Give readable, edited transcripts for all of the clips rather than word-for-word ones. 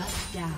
Shut down.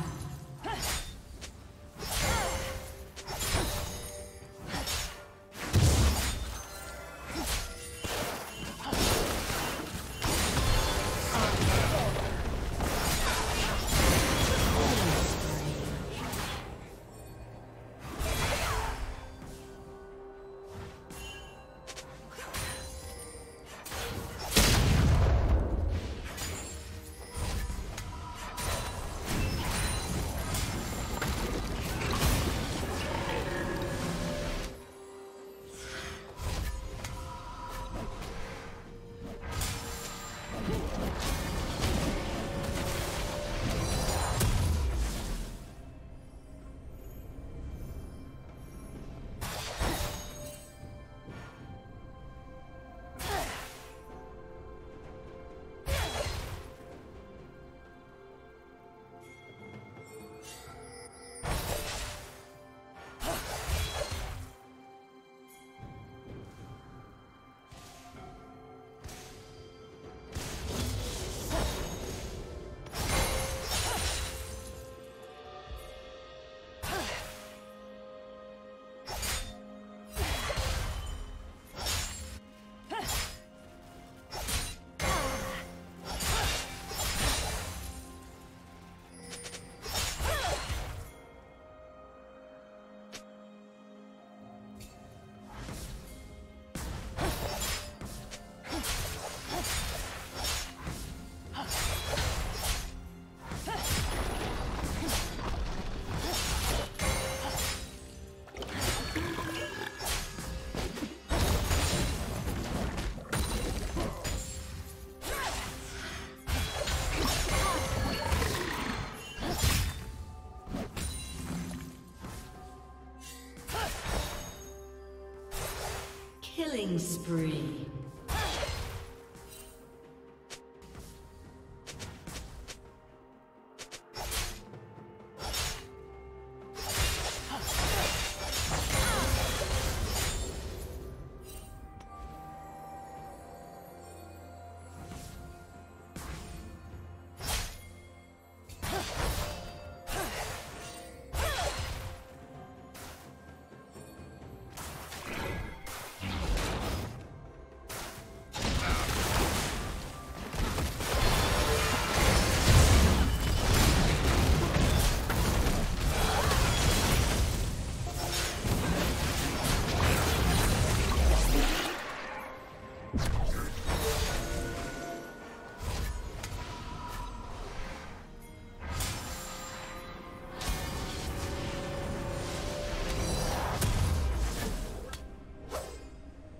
Killing spree.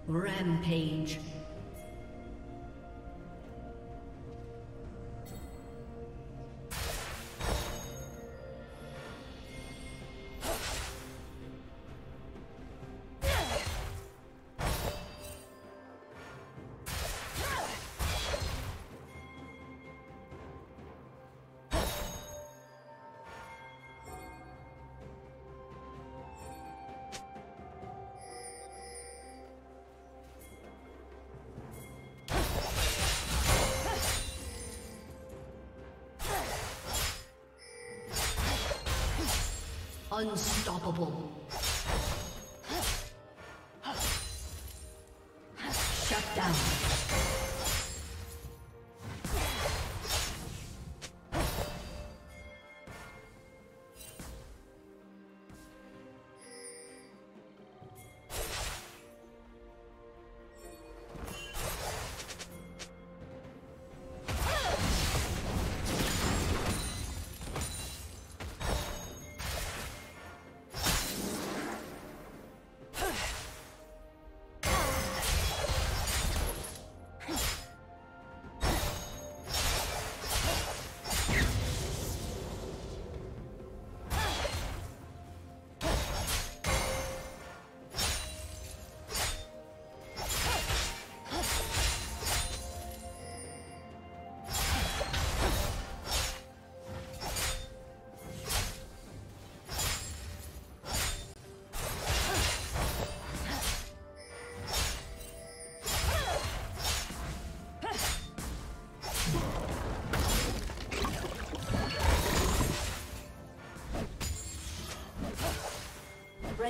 Rampage. Unstoppable. Shut down.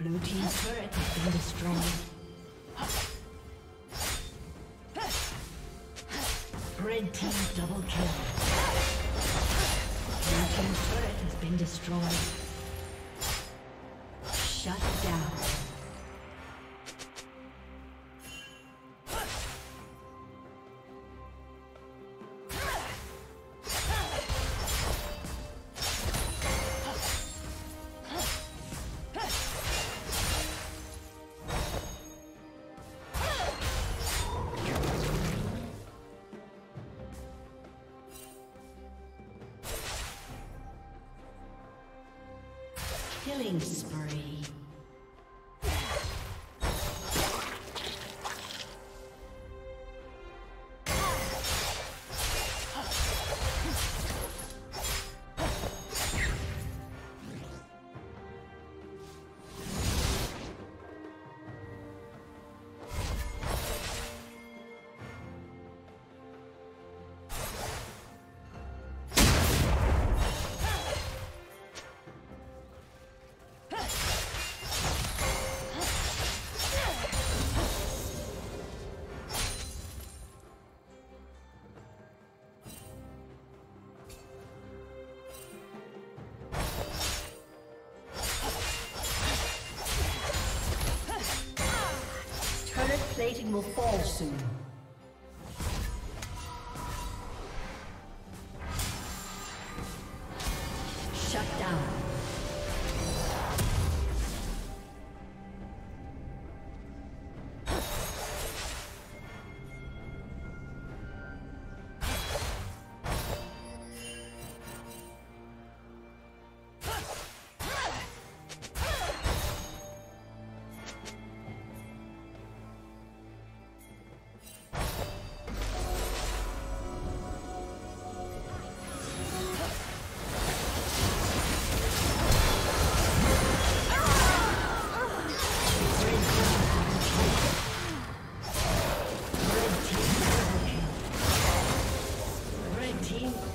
Blue team's turret has been destroyed. Red team double kill. Blue team's turret has been destroyed. Shut down. Killing spree. Plating will fall soon. Shut down.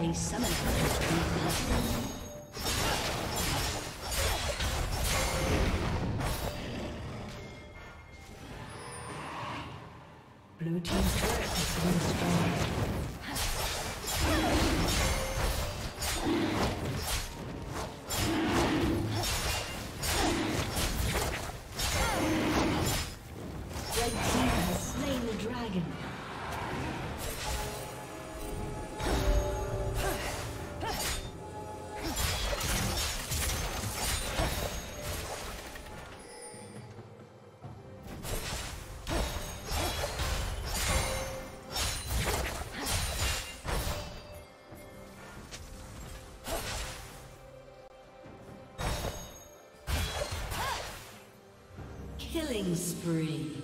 A summoner has been defeated. Blue team's turret has been destroyed. Red team has slain the dragon. Killing spree.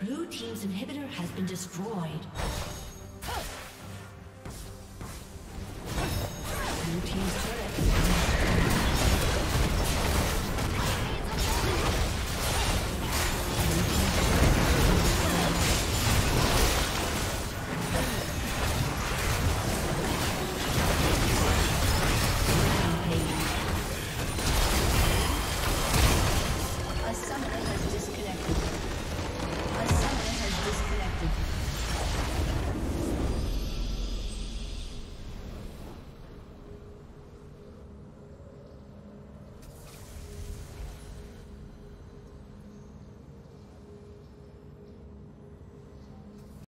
Blue team's inhibitor has been destroyed. Blue team's